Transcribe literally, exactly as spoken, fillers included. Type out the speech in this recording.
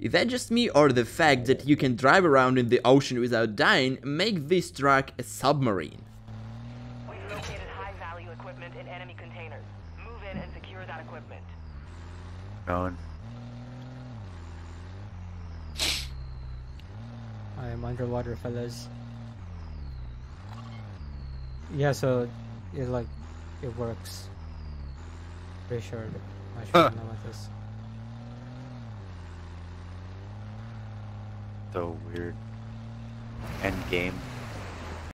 Is that just me, or the fact that you can drive around in the ocean without dying make this truck a submarine? We've located high-value equipment in enemy containers. Move in and secure that equipment. Going. I am underwater, fellas. Yeah, so it like it works. Pretty sure. I should uh. know about this. So weird. End game.